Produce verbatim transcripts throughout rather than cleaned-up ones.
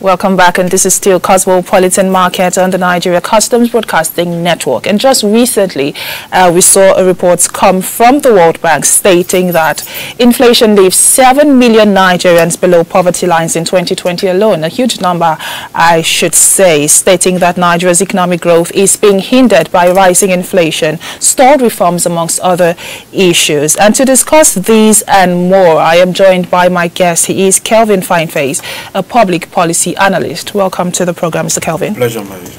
Welcome back, and this is still Cosmopolitan Market on the Nigeria Customs Broadcasting Network. And just recently, uh, we saw a report come from the World Bank stating that inflation leaves seven million Nigerians below poverty lines in twenty twenty alone, a huge number, I should say, stating that Nigeria's economic growth is being hindered by rising inflation, stalled reforms, amongst other issues. And to discuss these and more, I am joined by my guest. He is Kelvin Fyneface, a public policy analyst. Welcome to the program, Mister Kelvin. Pleasure, Maria.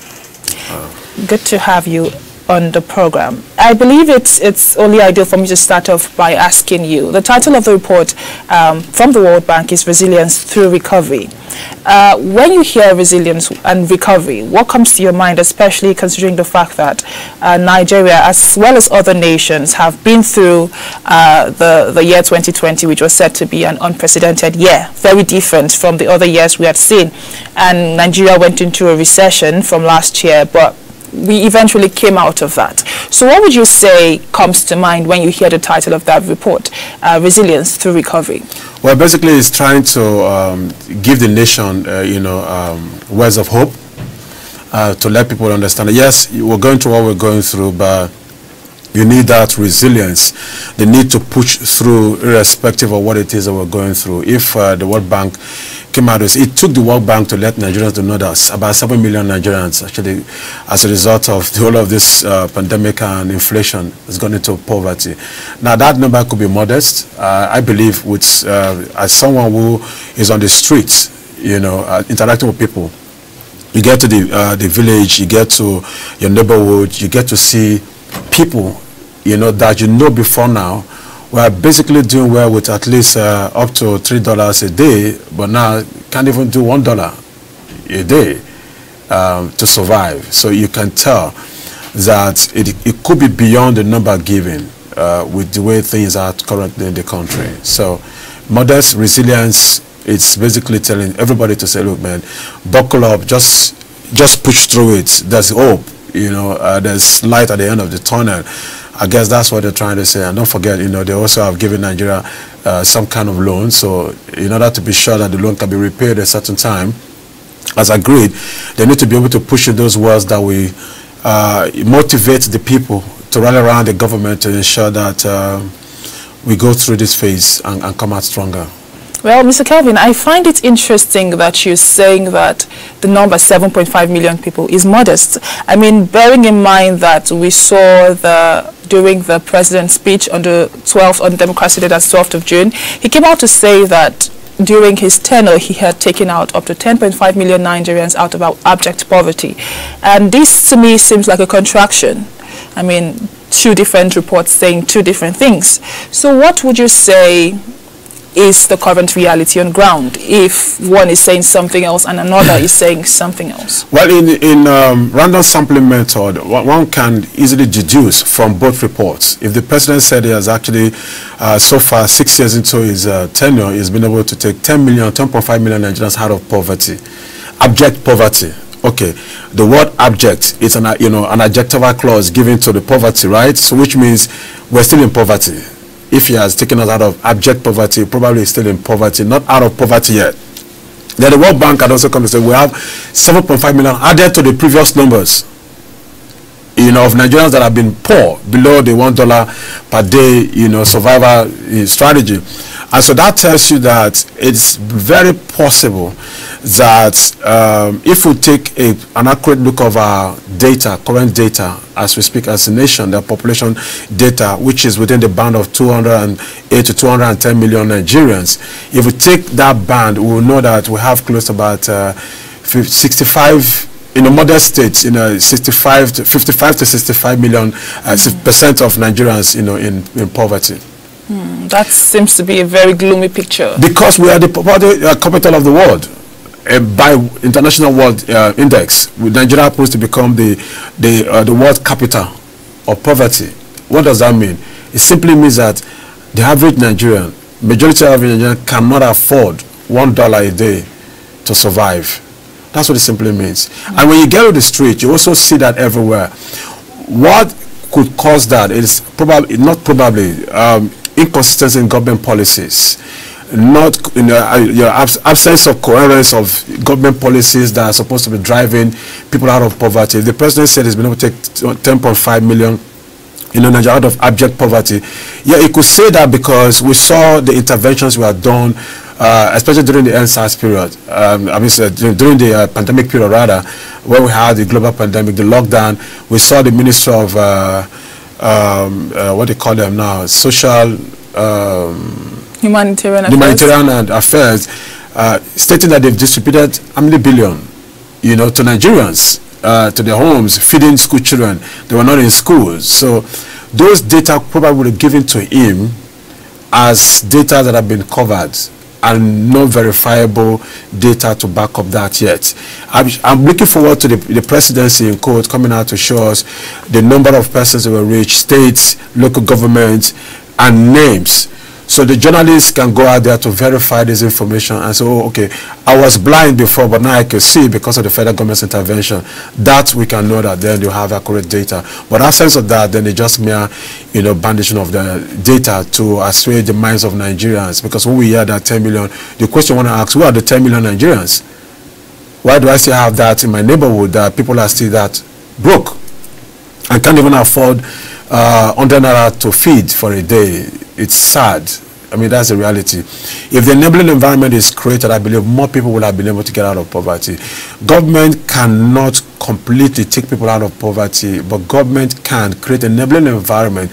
Uh, Good to have you on the program. I believe it's it's only ideal for me to start off by asking you. The title of the report um, from the World Bank is Resilience Through Recovery. Uh, when you hear resilience and recovery, what comes to your mind, especially considering the fact that uh, Nigeria, as well as other nations, have been through uh, the, the year twenty twenty, which was said to be an unprecedented year, very different from the other years we had seen. And Nigeria went into a recession from last year, but we eventually came out of that. So what would you say comes to mind when you hear the title of that report, uh, Resilience Through Recovery? Well, basically it's trying to um, give the nation, uh, you know, um, words of hope, uh, to let people understand that, yes, we're going through what we're going through, but you need that resilience. They need to push through irrespective of what it is that we're going through. If uh, the World Bank came out, it took the World Bank to let Nigerians to know that about seven million Nigerians, actually, as a result of the whole of this uh, pandemic and inflation, has gone into poverty. Now, that number could be modest. Uh, I believe, with, uh, as someone who is on the streets, you know, uh, interacting with people, you get to the, uh, the village, you get to your neighborhood, you get to see people, you know, that you know before now were basically doing well with at least uh, up to three dollars a day, but now can't even do one dollar a day um, to survive. So you can tell that it, it could be beyond the number given uh, with the way things are currently in the country. So modest resilience, it's basically telling everybody to say, look, man, buckle up, just just push through it. There's hope. You know, uh, there's light at the end of the tunnel. I guess that's what they're trying to say. And don't forget, you know, they also have given Nigeria uh, some kind of loan. So in order to be sure that the loan can be repaid at a certain time, as agreed, they need to be able to push in those words that we uh, motivate the people to rally around the government to ensure that uh, we go through this phase and, and come out stronger. Well, Mister Kelvin, I find it interesting that you're saying that the number seven point five million people is modest. I mean, bearing in mind that we saw the during the president's speech on the twelfth, on Democracy Day, that's twelfth of June, he came out to say that during his tenure, he had taken out up to ten point five million Nigerians out of abject poverty. And this, to me, seems like a contraction. I mean, two different reports saying two different things. So what would you say is the current reality on ground, if one is saying something else and another is saying something else? Well, in, in um, random sampling method, one can easily deduce from both reports. If the president said he has actually, uh, so far, six years into his uh, tenure, he's been able to take ten million, ten point five million Nigerians out of poverty, abject poverty. Okay, the word abject is an, you know, an adjectival clause given to the poverty, right? So which means we're still in poverty. If he has taken us out of abject poverty, probably still in poverty, not out of poverty yet. Then the World Bank had also come to say we have seven point five million added to the previous numbers, you know, of Nigerians that have been poor, below the one dollar per day, you know, survival strategy. And so that tells you that it's very possible that um, if we take a, an accurate look of our data, current data, as we speak as a nation, the population data, which is within the band of two hundred eight to two hundred ten million Nigerians, if we take that band, we will know that we have close to about uh, sixty-five, in a modest state, you know, sixty-five to fifty-five to sixty-five million uh, mm. percent of Nigerians, you know, in, in poverty. Mm, that seems to be a very gloomy picture. Because we are the poverty uh, capital of the world. Uh, by International World uh, Index, Nigeria appears to become the the uh, the world capital of poverty. What does that mean? It simply means that the average Nigerian, majority of Nigerians, cannot afford one dollar a day to survive. That's what it simply means. Mm-hmm. And when you get on the street, you also see that everywhere. What could cause that is probably not probably um, inconsistency in government policies. not in your, your absence of coherence of government policies that are supposed to be driving people out of poverty. The president said he's been able to take ten point five million, you know, Nigeria out of abject poverty. Yeah, he could say that because we saw the interventions were done, uh, especially during the N SARS period. Um, I mean, so during the uh, pandemic period, rather, when we had the global pandemic, the lockdown, we saw the Minister of uh, um, uh, what they call them now, social. Um, Humanitarian, humanitarian affairs, affairs uh, stating that they've distributed how many billion, you know, to Nigerians, uh, to their homes, feeding school children. They were not in schools. So those data probably were given to him as data that have been covered and no verifiable data to back up that yet. I'm, I'm looking forward to the, the presidency in court coming out to show us the number of persons that were reached, states, local governments, and names. So the journalists can go out there to verify this information and say, oh, okay, I was blind before, but now I can see because of the federal government's intervention. That we can know that then you have accurate data. But absence of that, then it's just mere, you know, bandaging of the data to assuage the minds of Nigerians. Because when we hear that ten million, the question I want to ask, who are the ten million Nigerians? Why do I still have that in my neighborhood that people are still that broke and can't even afford uh, one hundred naira to feed for a day? It's sad. I mean, that's the reality. If the enabling environment is created, I believe more people will have been able to get out of poverty. Government cannot completely take people out of poverty, but government can create an enabling environment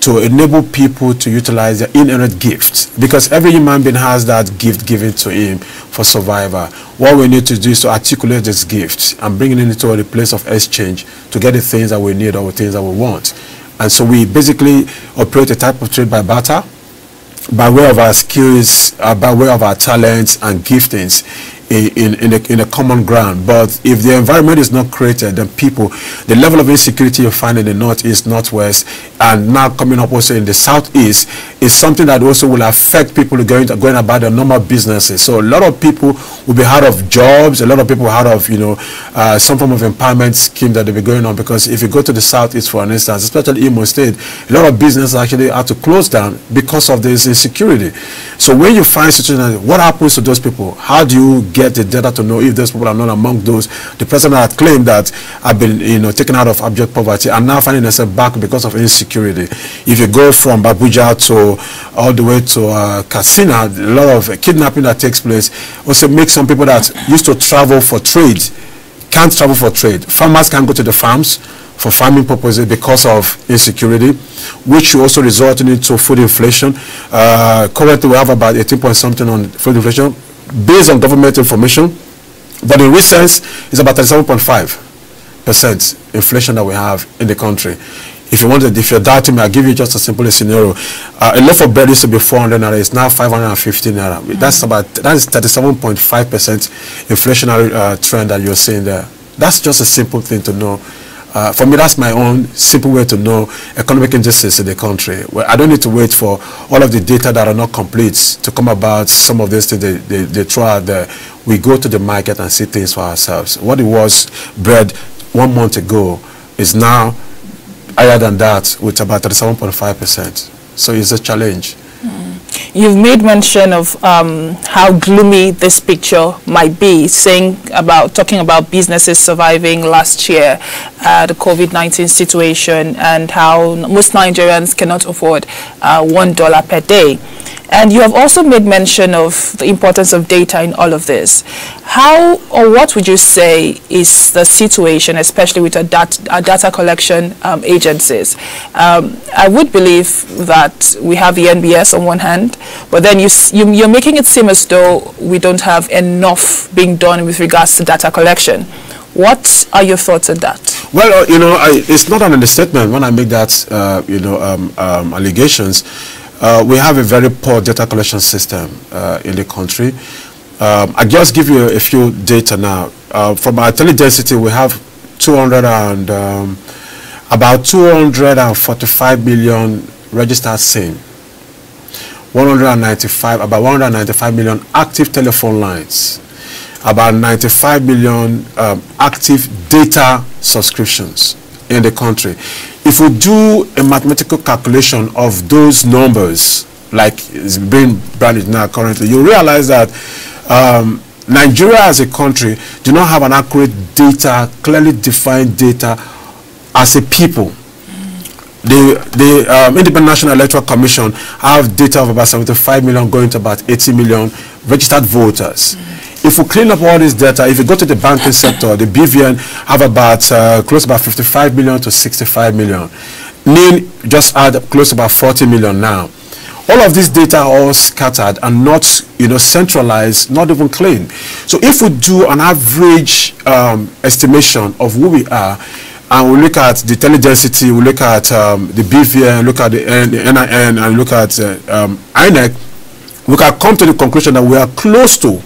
to enable people to utilize their inherent gifts. Because every human being has that gift given to him for survival. What we need to do is to articulate this gift and bring it into a place of exchange to get the things that we need or the things that we want. And so we basically operate a type of trade by barter, by way of our skills, uh, by way of our talents and giftings in, in, in, a, in a common ground. But if the environment is not created, then people, the level of insecurity you find in the northeast, northwest, and now coming up also in the southeast, is something that also will affect people going, to, going about their normal businesses. So a lot of people will be out of jobs, a lot of people out of, you know, uh, some form of empowerment scheme that they'll be going on. Because if you go to the southeast, for instance, especially Imo State, a lot of businesses actually have to close down because of this insecurity. So when you find situations, what happens to those people? How do you get the data to know if those people are not among those? The person that claimed that I've been, you know, taken out of abject poverty and now finding themselves back because of insecurity. If you go from Abuja to all the way to uh, Katsina, a lot of kidnapping that takes place also makes some people that used to travel for trade can't travel for trade. Farmers can't go to the farms for farming purposes because of insecurity, which also resulted into food inflation. Uh, currently, we have about eighteen point something on food inflation based on government information, but in recent it's about thirty-seven point five percent inflation that we have in the country. If you want to, if you're doubting me, I'll give you just a simple scenario. Uh, a loaf of bread used to be four hundred naira, it's now five hundred fifteen naira. Mm-hmm. That's about, that is thirty-seven point five percent inflationary uh, trend that you're seeing there. That's just a simple thing to know. Uh, for me, that's my own simple way to know economic injustice in the country. Well, I don't need to wait for all of the data that are not complete to come about. Some of this, they, they, they try out there. We go to the market and see things for ourselves. What it was, bread, one month ago, is now higher than that with about thirty-seven point five percent. So it's a challenge. Mm. You've made mention of um, how gloomy this picture might be, saying about talking about businesses surviving last year, uh, the COVID nineteen situation, and how most Nigerians cannot afford uh, one dollar per day. And you have also made mention of the importance of data in all of this. How or what would you say is the situation, especially with our, dat our data collection um, agencies? Um, I would believe that we have the N B S on one hand, but then you, you, you're making it seem as though we don't have enough being done with regards to data collection. What are your thoughts on that? Well, uh, you know, I, it's not an understatement when I make that, uh, you know, um, um, allegations. Uh, we have a very poor data collection system uh, in the country. Um, I'll just give you a, a few data now. Uh, from our intelligence, we have two hundred and, um, about two hundred forty-five million registered SIM, one hundred ninety-five, about one hundred ninety-five million active telephone lines, about ninety-five million um, active data subscriptions in the country. If we do a mathematical calculation of those numbers like it's being branded now currently, you realize that um, Nigeria as a country do not have an accurate data, clearly defined data as a people. The, the um, Independent National Electoral Commission have data of about seventy-five million going to about eighty million registered voters. Mm-hmm. If we clean up all this data, if you go to the banking sector, the B V N have about uh, close about fifty-five million to sixty-five million. N I N just add close about forty million now. All of this data are all scattered and not, you know, centralized, not even clean. So if we do an average um, estimation of who we are, and we look at the teledensity, we look at um, the B V N, look at the N I N, and look at uh, um, I N E C, we can come to the conclusion that we are close to,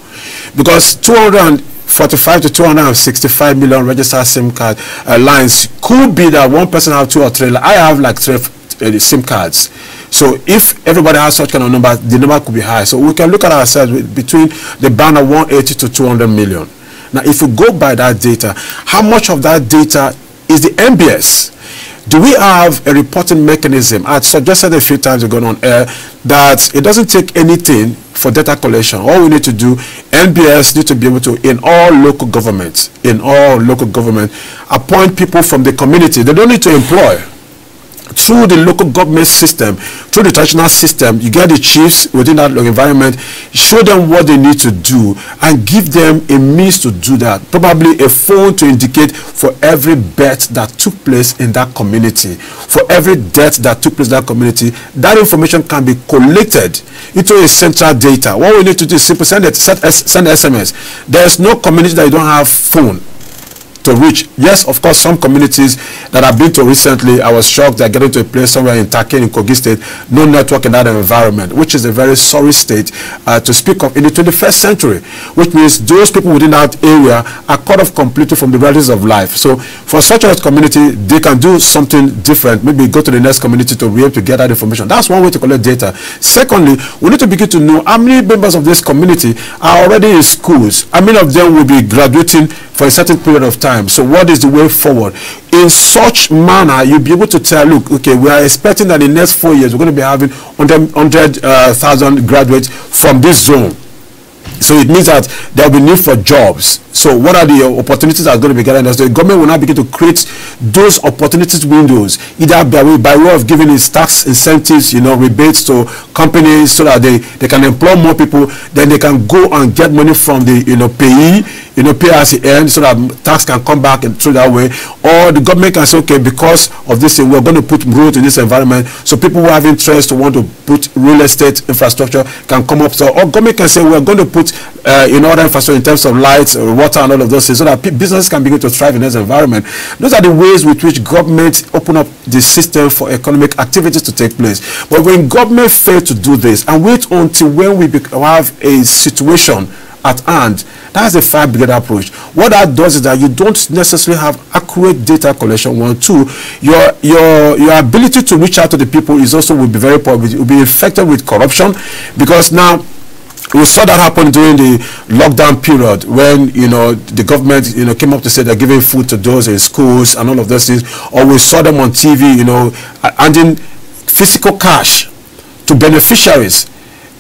because two hundred forty-five to two hundred sixty-five million registered SIM card uh, lines, could be that one person have two or three. Like I have like three uh, SIM cards. So if everybody has such kind of number, the number could be high. So we can look at ourselves with, between the band of one hundred eighty to two hundred million. Now, if we go by that data, how much of that data is the N B S? Do we have a reporting mechanism? I suggested a few times ago on air that it doesn't take anything for data collection. All we need to do, N B S need to be able to, in all local governments, in all local government, appoint people from the community. They don't need to employ. Through the local government system, through the traditional system, you get the chiefs within that environment, show them what they need to do, and give them a means to do that. Probably a phone to indicate for every bet that took place in that community, for every death that took place in that community, that information can be collected into a central data. What we need to do is simply send, it, send S M S. There is no community that you don't have phone to reach. Yes, of course, some communities that I've been to recently, I was shocked that getting to a place somewhere in Take, in Kogi State, no network in that environment, which is a very sorry state uh, to speak of in the twenty-first century, which means those people within that area are cut off completely from the realities of life. So for such a community, they can do something different, maybe go to the next community to be able to get that information. That's one way to collect data. Secondly, we need to begin to know how many members of this community are already in schools, how many of them will be graduating for a certain period of time. So what is the way forward? In such manner, you'll be able to tell, look, okay, we are expecting that in the next four years, we're going to be having one hundred thousand graduates from this zone. So it means that there will be need for jobs. So what are the opportunities that are going to be given us? The government will now begin to create those opportunities windows, either by way, by way of giving its tax incentives, you know, rebates to companies so that they, they can employ more people, then they can go and get money from the, you know, payee, you know, pay as it ends so that tax can come back and through that way. Or the government can say, okay, because of this thing, we're going to put road in this environment, so people who have interest to want to put real estate infrastructure can come up. So, or government can say, we're going to put, uh, you know, other infrastructure in terms of lights, water, and all of those things, so that businesses can begin to thrive in this environment. Those are the ways with which government open up the system for economic activities to take place. But when government fail to do this and wait until when we have a situation at hand, that's a five-brigade approach. What that does is that you don't necessarily have accurate data collection. One, two, your your your ability to reach out to the people is also will be very poor. It will be affected with corruption, because now we saw that happen during the lockdown period when, you know, the government, you know, came up to say they're giving food to those in schools and all of those things. Or we saw them on T V, you know, handing physical cash to beneficiaries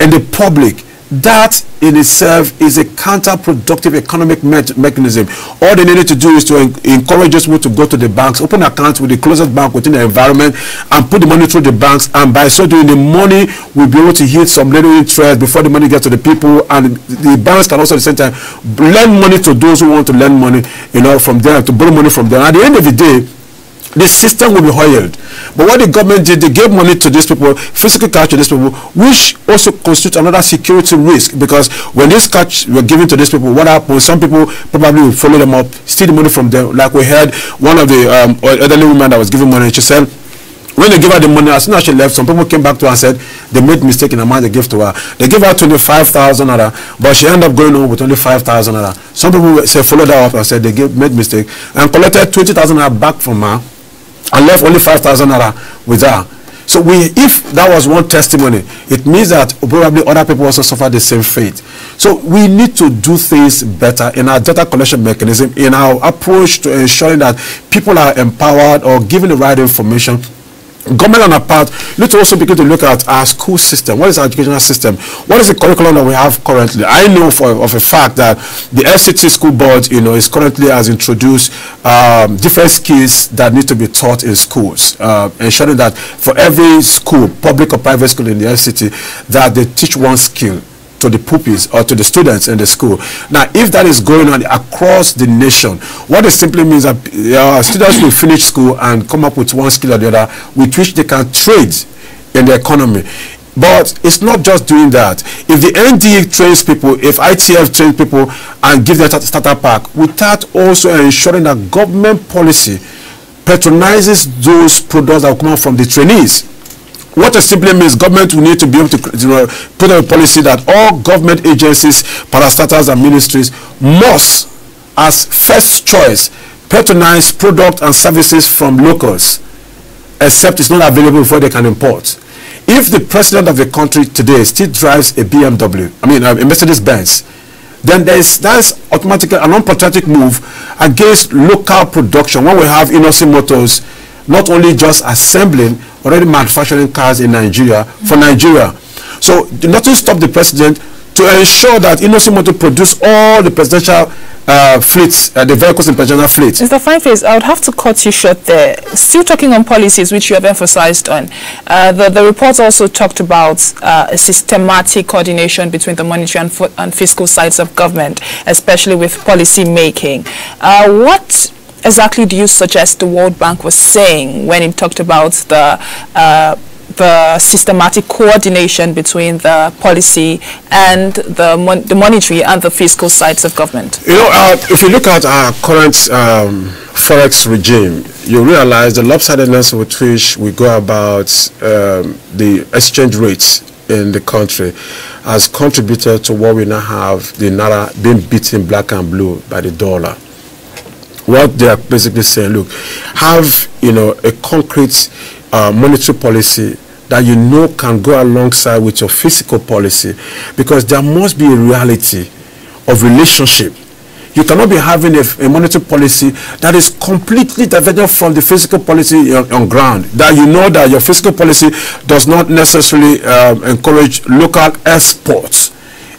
and the public. That in itself is a counterproductive economic mechanism. All they needed to do is to en encourage us to go to the banks, open accounts with the closest bank within the environment, and put the money through the banks. And by so doing, the money will be able to yield some little interest before the money gets to the people. And the banks can also at the same time lend money to those who want to lend money, you know, from there, to borrow money from there. At the end of the day, the system will be hoiled. But what the government did, they gave money to these people, physical cash to these people, which also constitutes another security risk, because when this cash were given to these people, what happened? Some people probably will follow them up, steal the money from them. Like we heard one of the um, elderly women that was giving money, she said, when they gave her the money, as soon as she left, some people came back to her and said they made a mistake in the amount they gave to her. They gave her twenty-five thousand naira, but she ended up going home with only five thousand naira. Some people say, followed her up and said they gave, made a mistake, and collected twenty thousand naira back from her, and left only five thousand naira with her. So we, if that was one testimony, it means that probably other people also suffer the same fate. So we need to do things better in our data collection mechanism, in our approach to ensuring that people are empowered or given the right information government on our part, you need to also begin to look at our school system. What is our educational system? What is the curriculum that we have currently? I know for of a fact that the F C T school board, you know, is currently has introduced um, different skills that need to be taught in schools, uh, ensuring that for every school, public or private school in the F C T, that they teach one skill to the pupils or to the students in the school. Now, if that is going on across the nation, what it simply means that uh, students will finish school and come up with one skill or the other with which they can trade in the economy. But it's not just doing that. If the N D E trains people, if I T F trains people and give them a startup pack, without also ensuring that government policy patronizes those products that come from the trainees. What it simply means, government will need to be able to, you know, put a policy that all government agencies, parastatals and ministries must, as first choice, patronize products and services from locals, except it's not available before they can import. If the president of the country today still drives a B M W, I mean a Mercedes-Benz, then there is that's automatically an unpatriotic move against local production. When we have Innoson Motors, not only just assembling, already manufacturing cars in Nigeria, for Nigeria. So nothing stopped the president to ensure that Innoson Motors produce all the presidential uh, fleets, uh, the vehicles in presidential fleets. Mister Fyneface, I would have to cut you short there. Still talking on policies, which you have emphasized on, uh, the, the report also talked about uh, a systematic coordination between the monetary and, and fiscal sides of government, especially with policy making. Uh, what exactly do you suggest the World Bank was saying when it talked about the uh, the systematic coordination between the policy and the, mon the monetary and the fiscal sides of government? You know, uh, if you look at our current um, forex regime, you realize the lopsidedness with which we go about um, the exchange rates in the country has contributed to what we now have, the Naira being beaten black and blue by the dollar. What they are basically saying, look, have, you know, a concrete uh, monetary policy that you know can go alongside with your fiscal policy, because there must be a reality of relationship. You cannot be having a, a monetary policy that is completely divergent from the fiscal policy on, on ground, that you know that your fiscal policy does not necessarily um, encourage local exports.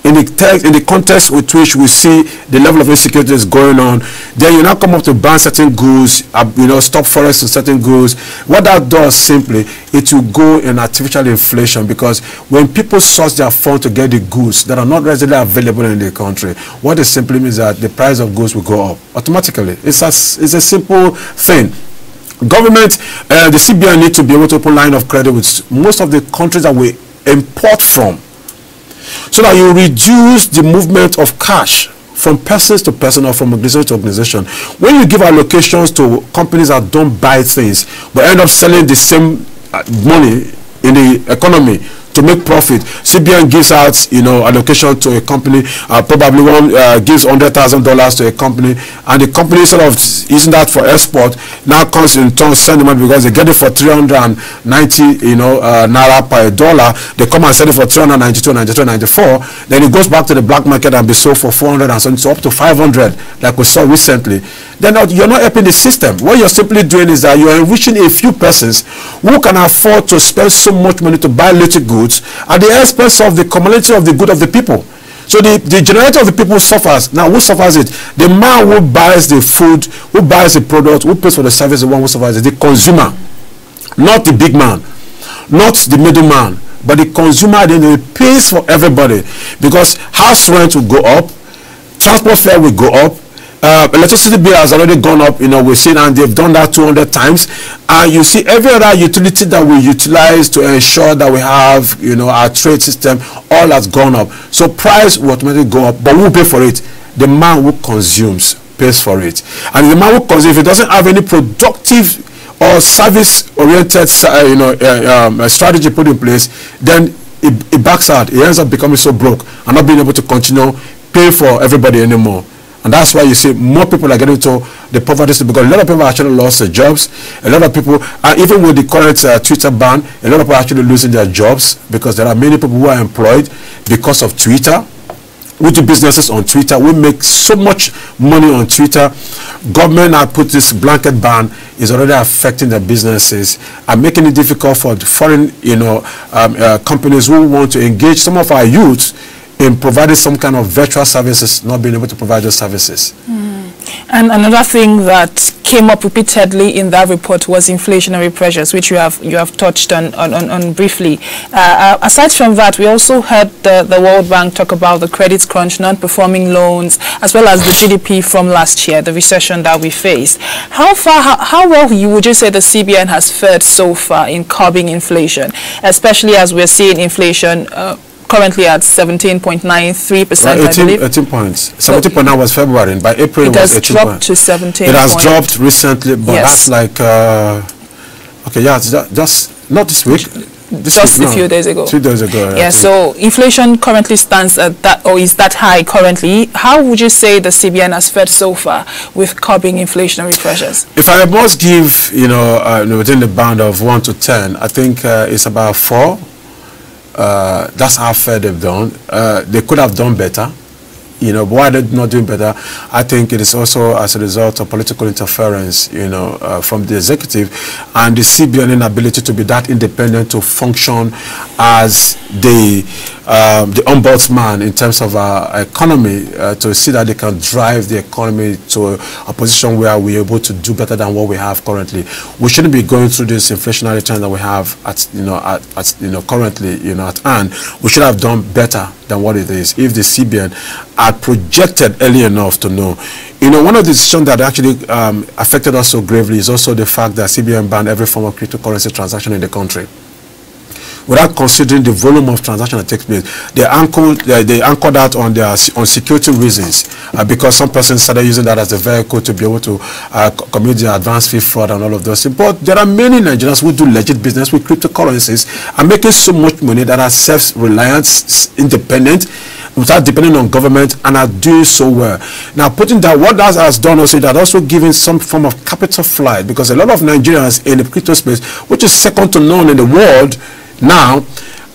In the, text, in the context with which we see the level of insecurity is going on, then you now come up to ban certain goods, uh, you know, stop forex on certain goods. What that does simply, it will go in artificial inflation, because when people source their funds to get the goods that are not readily available in the country, what it simply means is that the price of goods will go up automatically. It's a, it's a simple thing. Government, uh, the C B N need to be able to open line of credit with most of the countries that we import from, so that you reduce the movement of cash from persons to person or from organization to organization. When you give allocations to companies that don't buy things but end up selling the same money in the economy to make profit, C B N gives out, you know, allocation to a company, uh, probably one uh, gives one hundred thousand dollars to a company, and the company sort of isn't that for export, now comes in turn sentiment, because they get it for three hundred ninety, you know, uh, naira per dollar, they come and sell it for three hundred ninety-two, ninety-three, ninety-four, then it goes back to the black market and be sold for four hundred and something, so up to five hundred, like we saw recently. Then you're not helping the system. What you're simply doing is that you're enriching a few persons who can afford to spend so much money to buy little goods at the expense of the community of the good of the people. So the, the generality of the people suffers. Now, who suffers it? The man who buys the food, who buys the product, who pays for the service, the one who suffers it. The consumer, not the big man, not the middle man, but the consumer. Then it pays for everybody, because house rent will go up, transport fare will go up, uh, electricity bill has already gone up, you know, we've seen, and they've done that two hundred times. And you see every other utility that we utilize to ensure that we have, you know, our trade system, all has gone up. So price will automatically go up, but who will pay for it? The man who consumes pays for it. And the man who consumes, if he doesn't have any productive or service-oriented, you know, uh, um, strategy put in place, then it, it backs out. He ends up becoming so broke and not being able to continue pay for everybody anymore. And that's why you see more people are getting to the poverty, because a lot of people actually lost their jobs. A lot of people, and even with the current uh, Twitter ban, a lot of people are actually losing their jobs, because there are many people who are employed because of Twitter, we do businesses on Twitter. We make so much money on Twitter. Government have put this blanket ban is already affecting the businesses and making it difficult for the foreign, you know, um, uh, companies who want to engage some of our youths in providing some kind of virtual services, not being able to provide those services. Mm. And another thing that came up repeatedly in that report was inflationary pressures, which you have you have touched on on, on, on briefly. Uh, aside from that, we also heard the, the World Bank talk about the credit crunch, non-performing loans, as well as the G D P from last year, the recession that we faced. How far, how, how well you would you say the C B N has fared so far in curbing inflation, especially as we're seeing inflation Uh, currently at seventeen point nine three percent, right, I believe. eighteen points. seventeen point nine so was February, and by April it, it was eighteen. It has dropped to seventeen. It has point. dropped recently, but yes. that's like, uh, okay, yeah, it's just not this week. This just week, a no, few days ago. Two days ago. Yeah, so inflation currently stands at that, or is that high currently. How would you say the C B N has fared so far with curbing inflationary pressures? If I must give, you know, uh, within the band of one to ten, I think uh, it's about four. Uh, that's how fair they've done. Uh, they could have done better, you know. But why they're not doing better, I think it is also as a result of political interference, you know, uh, from the executive and the C B N inability to be that independent to function as the um, the ombudsman in terms of our economy, uh, to see that they can drive the economy to a position where we're able to do better than what we have currently. We shouldn't be going through this inflationary trend that we have at you know at, at you know currently you know at hand. We should have done better than what it is if the C B N had projected early enough to know. You know, one of the decisions that actually um, affected us so gravely is also the fact that C B N banned every form of cryptocurrency transaction in the country, without considering the volume of transaction that takes place. They anchored, they, they anchored out on their on security reasons, uh, because some persons started using that as a vehicle to be able to uh, commit the advance fee fraud and all of those things. But there are many Nigerians who do legit business with cryptocurrencies and making so much money that are self-reliant, independent, without depending on government, and are doing so well. Now, putting that, what that has done also, that also given some form of capital flight, because a lot of Nigerians in the crypto space, which is second to none in the world now,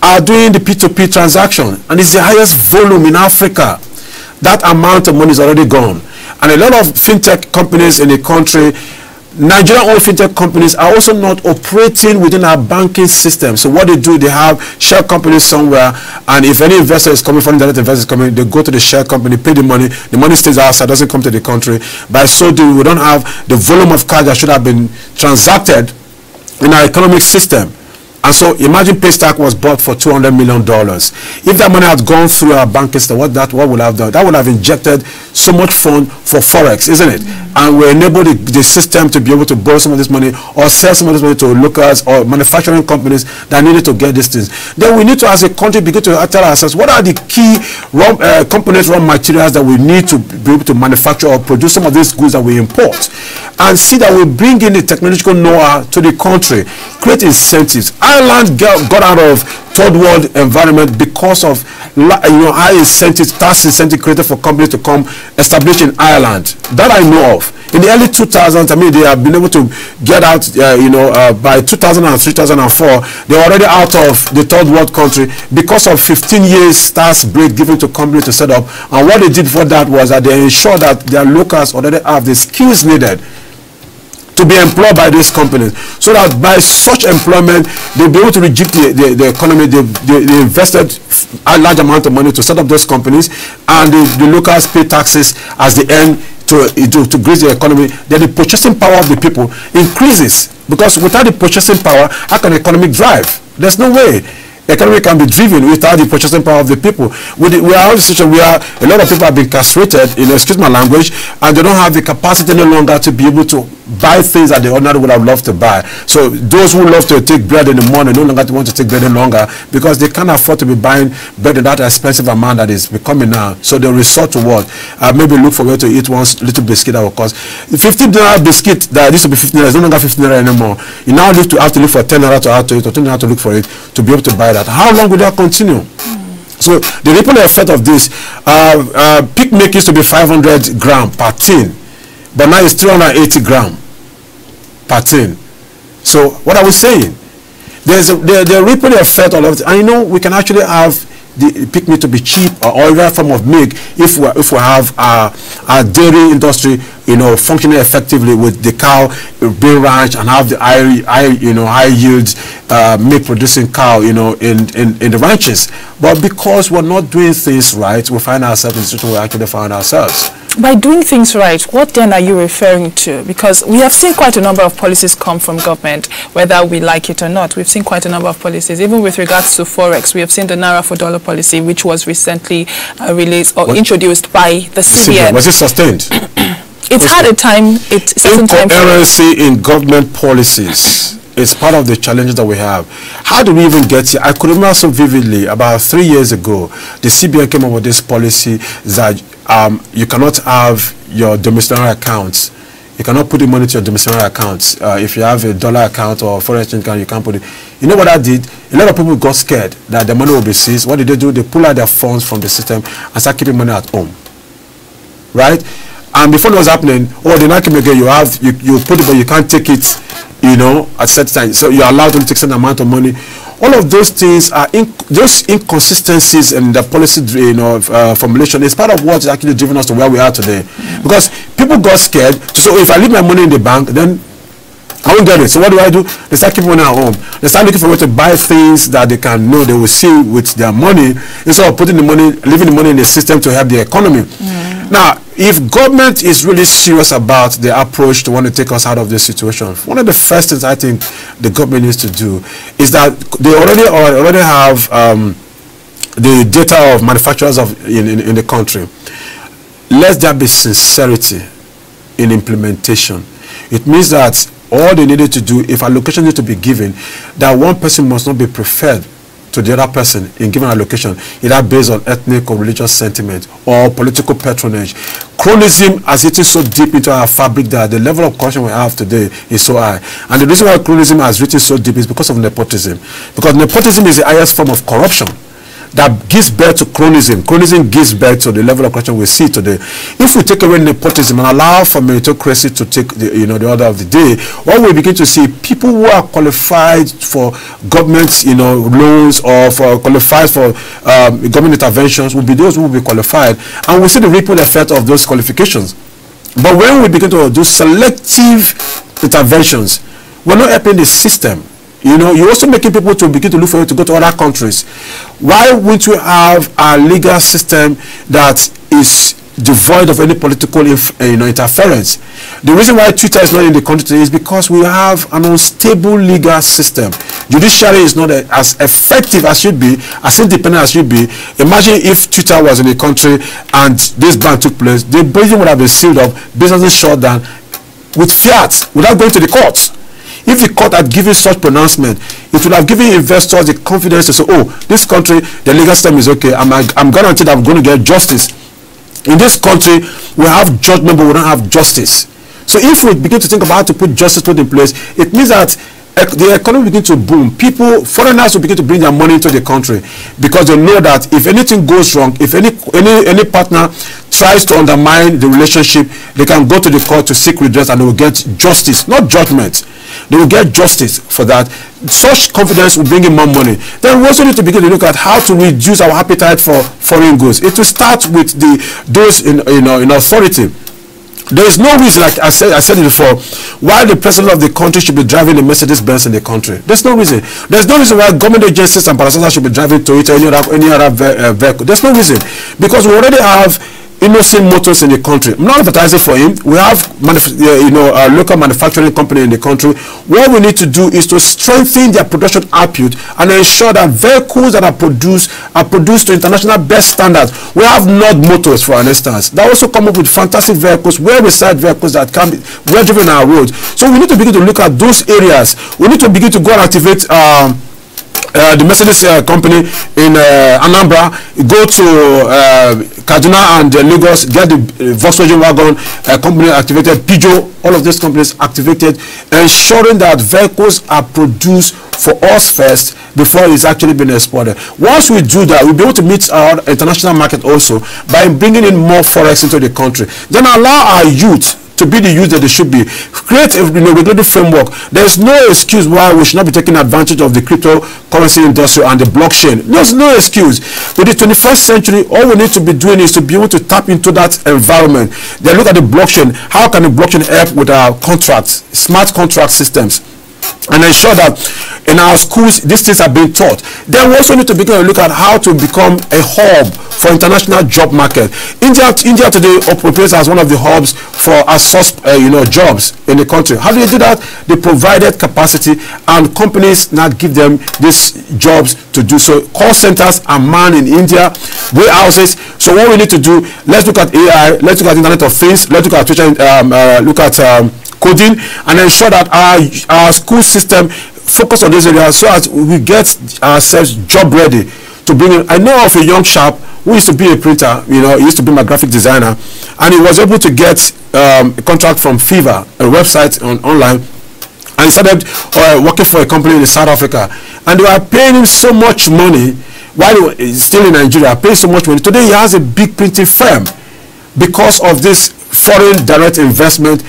are doing the P two P transaction, and it's the highest volume in Africa. That amount of money is already gone, and a lot of fintech companies in the country, Nigerian-owned fintech companies, are also not operating within our banking system. So what they do, they have shell companies somewhere, and if any investor is coming, from direct investors coming, they go to the shell company, pay the money, the money stays outside, doesn't come to the country. By so doing, we don't have the volume of cash that should have been transacted in our economic system. And so imagine Paystack was bought for two hundred million dollars. If that money had gone through our bank system, what that what would have done? That would have injected so much fund for Forex, isn't it? Mm-hmm. And we enable the, the system to be able to borrow some of this money or sell some of this money to locals or manufacturing companies that needed to get these things. Then we need to, as a country, begin to tell ourselves, what are the key raw, uh, components, raw materials that we need to be able to manufacture or produce some of these goods that we import? And see that we bring in the technological know-how to the country, create incentives. Ireland got out of third world environment because of you know high incentives, tax incentive created for companies to come establish in Ireland. That I know of. In the early two thousands, I mean, they have been able to get out. Uh, you know, uh, by two thousand three, two thousand four, they were already out of the third world country because of fifteen years tax break given to companies to set up. And what they did for that was that they ensured that their locals already have the skills needed to be employed by these companies, so that by such employment they'll be able to reject the, the, the economy. They, they, they invested a large amount of money to set up those companies, and the, the locals pay taxes as the end to, to, to grease the economy. Then the purchasing power of the people increases, because without the purchasing power, how can the economy drive? There's no way. The economy can be driven without the purchasing power of the people. With the, we are in a situation where a lot of people have been castrated, in excuse my language, and they don't have the capacity any longer to be able to buy things that they ordinarily would have loved to buy. So those who love to take bread in the morning no longer want to take bread any longer, because they can't afford to be buying bread in that expensive amount that is becoming now. So they resort to what? Uh, maybe look for where to eat one little biscuit that will cost. The fifteen naira biscuit that used to be fifteen naira is no longer fifteen naira anymore. You now have to, have to look for ten naira to add to it, or ten naira to look for it, to be able to buy that. How long will that continue? So the ripple effect of this, uh, uh, pick make used to be five hundred gram per tin, but now it's three hundred eighty gram per tin. So what are we saying? There's a, the, the ripple effect all of it. And you know, we can actually have the pick meat to be cheap or other form of milk if we if we have our, our dairy industry, you know, functioning effectively with the cow being ranch and have the high, high you know high yields uh, milk producing cow, you know, in, in in the ranches. But because we're not doing things right, we find ourselves in a situation we actually find ourselves. By doing things right, what then are you referring to? Because we have seen quite a number of policies come from government, whether we like it or not. We've seen quite a number of policies, even with regards to forex. We have seen the naira for dollar policy, which was recently uh, released or what? introduced by the C B N. Was it sustained? It's had a time. It incoherency in government policies. It's part of the challenges that we have. How do we even get here? I could remember so vividly about three years ago, the C B N came up with this policy that um, you cannot have your domiciliary accounts. You cannot put the money to your domiciliary accounts. Uh, if you have a dollar account or foreign exchange account, you can't put it. You know what I did? A lot of people got scared that the money will be seized. What did they do? They pull out their funds from the system and start keeping money at home. Right? And before it was happening, oh, the night came again, you have, you, you put it, but you can't take it, you know, at set time. So you're allowed to take a certain amount of money. All of those things are, in, those inconsistencies in the policy, you know, uh, formulation is part of what's actually driven us to where we are today. Because people got scared, so if I leave my money in the bank, then I won't get it. So what do I do? They start keeping money at home. They start looking for ways to buy things that they can know they will see with their money, instead of putting the money, leaving the money in the system to help the economy. Yeah. Now, if government is really serious about the approach to want to take us out of this situation, one of the first things I think the government needs to do is that they already already have um, the data of manufacturers of in, in, in the country. Let there be sincerity in implementation. It means that all they needed to do, if allocation needs to be given, that one person must not be preferred to the other person in given allocation, either based on ethnic or religious sentiment or political patronage. Cronyism has eaten so deep into our fabric that the level of corruption we have today is so high. And the reason why cronyism has written so deep is because of nepotism. Because nepotism is the highest form of corruption that gives birth to cronyism. Cronyism gives birth to the level of corruption we see today. If we take away nepotism and allow for meritocracy to take the, you know, the order of the day, what we begin to see, people who are qualified for government, you know, loans or for qualified for um, government interventions will be those who will be qualified, and we see the ripple effect of those qualifications. But when we begin to do selective interventions, we're not helping the system. You know, you're also making people to begin to look for it to go to other countries. Why wouldn't we have a legal system that is devoid of any political inf uh, you know, interference? The reason why Twitter is not in the country today is because we have an unstable legal system. Judiciary is not a, as effective as should be, as independent as should be. Imagine if Twitter was in the country and this ban took place, the business would have been sealed up, businesses shut down with fiat, without going to the courts. If the court had given such pronouncement, it would have given investors the confidence to say, oh, this country, the legal system is okay. I'm, I'm guaranteed I'm going to get justice. In this country, we have judgment, but we don't have justice. So if we begin to think about how to put justice in place, it means that the economy begins to boom. People, foreigners will begin to bring their money into the country because they know that if anything goes wrong, if any any any partner tries to undermine the relationship, they can go to the court to seek redress and they will get justice, not judgment. They will get justice for that. Such confidence will bring in more money. Then we also need to begin to look at how to reduce our appetite for foreign goods. It will start with the those in you know in authority. There is no reason, like I said, I said it before, why the president of the country should be driving the Mercedes-Benz in the country. There's no reason. There's no reason why government agencies and parastatals should be driving Toyota or any other, any other ve uh, vehicle. There's no reason. Because we already have Innoson Motors in the country. I'm not advertising for him. We have manuf uh, you know, a local manufacturing company in the country. What we need to do is to strengthen their production output and ensure that vehicles that are produced are produced to international best standards. We have North Motors, for instance, that also come up with fantastic vehicles, well-researched vehicles that can be well driven on our roads. So we need to begin to look at those areas. We need to begin to go and activate um, Uh, the Mercedes uh, company in uh, Anambra, go to uh, Kaduna and uh, Lagos, get the uh, Volkswagen Wagon uh, company activated, Peugeot, all of these companies activated, ensuring that vehicles are produced for us first before it's actually been exported. Once we do that, we'll be able to meet our international market also by bringing in more forex into the country. Then allow our youth to be the use that they should be. Create a you know, regulatory framework. There's no excuse why we should not be taking advantage of the cryptocurrency industry and the blockchain. There's no excuse. With the twenty-first century, all we need to be doing is to be able to tap into that environment. Then look at the blockchain. How can the blockchain help with our contracts, smart contract systems? And ensure that in our schools these things are being taught. Then we also need to begin to look at how to become a hub for international job market. India, India today operates as one of the hubs for outsourced uh, you know jobs in the country. How do you do that? They provided capacity and companies now give them these jobs to do so. Call centers are manned in India, warehouses. So what we need to do? Let's look at A I. Let's look at Internet of Things. Let's look at Twitter. Um, uh, look at um, coding and ensure that our, our school system focus on this area so as we get ourselves job ready to bring in. I know of a young chap who used to be a printer, you know, he used to be my graphic designer, and he was able to get um, a contract from Fiverr, a website on online, and he started uh, working for a company in South Africa, and they were paying him so much money while he was still in Nigeria, paying so much money. Today he has a big printing firm because of this foreign direct investment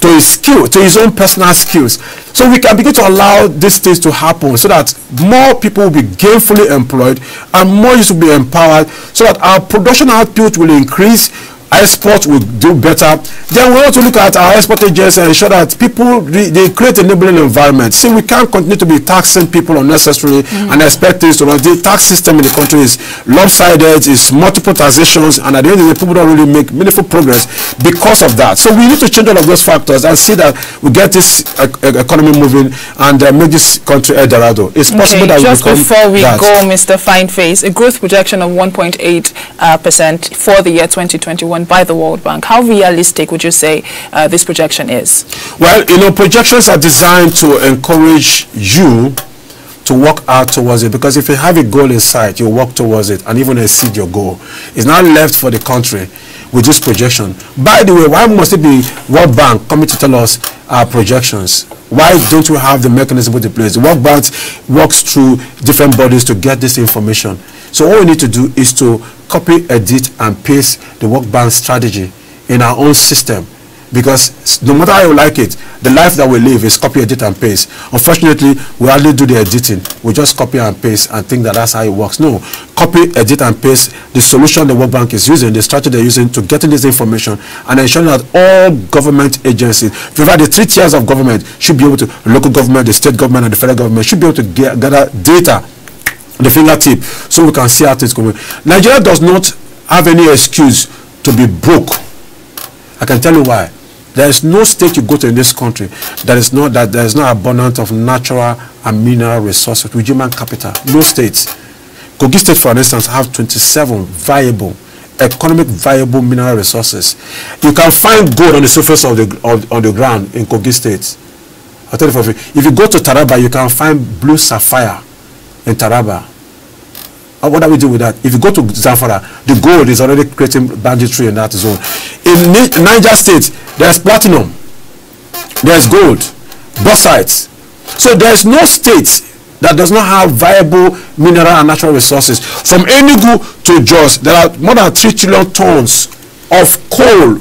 to his skill, to his own personal skills. So we can begin to allow these things to happen so that more people will be gainfully employed and more youth will be empowered so that our production output will increase, export will do better. Then we want to look at our export agents and ensure that people, they create enabling environment. See, we can't continue to be taxing people unnecessarily mm-hmm. and expect this. So the tax system in the country is lopsided, it's multiple taxations, and at the end of the day, people don't really make meaningful progress because of that. So we need to change all of those factors and see that we get this uh, economy moving and uh, make this country El Dorado. It's possible okay, that we just before we that. go, Mister Fyneface, a growth projection of one point eight percent uh, for the year twenty twenty-one by the World Bank. How realistic would you say uh, this projection is? Well, you know, projections are designed to encourage you to work out towards it, because if you have a goal in sight, you work towards it and even exceed your goal. It's not left for the country with this projection. By the way, why must it be World Bank coming to tell us our projections? Why don't we have the mechanism in place? The World Bank works through different bodies to get this information. So all we need to do is to copy, edit, and paste the World Bank strategy in our own system. Because no matter how you like it, the life that we live is copy, edit, and paste. Unfortunately, we hardly do the editing. We just copy and paste and think that that's how it works. No, copy, edit, and paste the solution the World Bank is using, the strategy they're using to getting this information and ensuring that all government agencies, provide the three tiers of government, should be able to, local government, the state government, and the federal government, should be able to get, gather data on the fingertip so we can see how things going. Nigeria does not have any excuse to be broke. I can tell you why. There is no state you go to in this country that is not that there is not abundance of natural and mineral resources with human capital. No states. Kogi State, for instance, have twenty-seven viable, economic viable mineral resources. You can find gold on the surface of the of, on the ground in Kogi State. I'll tell you for free. If you go to Taraba, you can find blue sapphire in Taraba. What do we do with that? If you go to Zafara, the gold is already creating banditry in that zone. In Niger State, there's platinum, there's gold, bauxite. So there's no state that does not have viable mineral and natural resources. From Enugu to Jos, there are more than three trillion tons of coal,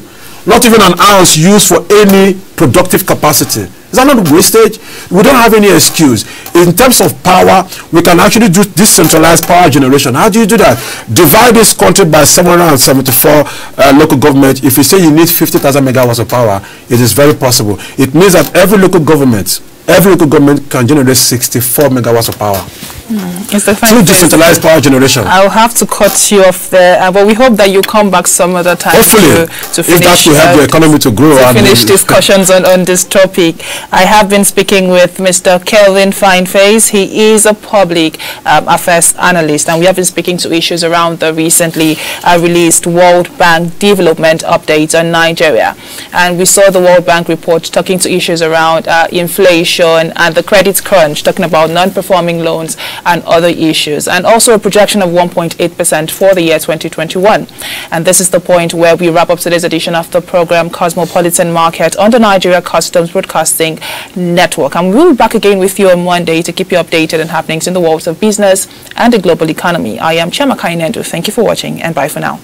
not even an ounce used for any productive capacity. Is that not wastage? We don't have any excuse. In terms of power, we can actually do decentralized power generation. How do you do that? Divide this country by seven hundred seventy-four uh, local government. If you say you need fifty thousand megawatts of power, it is very possible. It means that every local government, every local government can generate sixty-four megawatts of power. Mm. It's the through decentralized power generation. I'll have to cut you off there, uh, but we hope that you come back some other time. Hopefully, to, to finish, if that will help uh, the economy to grow. To and finish discussions on, on this topic. I have been speaking with Mister Kelvin Fyneface. He is a public um, affairs analyst, and we have been speaking to issues around the recently uh, released World Bank development updates on Nigeria. And we saw the World Bank report talking to issues around uh, inflation and the credit crunch, talking about non-performing loans and other issues, and also a projection of one point eight percent for the year twenty twenty-one. And this is the point where we wrap up today's edition of the program Cosmopolitan Market on the Nigeria Customs Broadcasting Network. And we'll be back again with you on Monday to keep you updated on happenings in the world of business and the global economy. I am Chiamaka Inendu. Thank you for watching, and bye for now.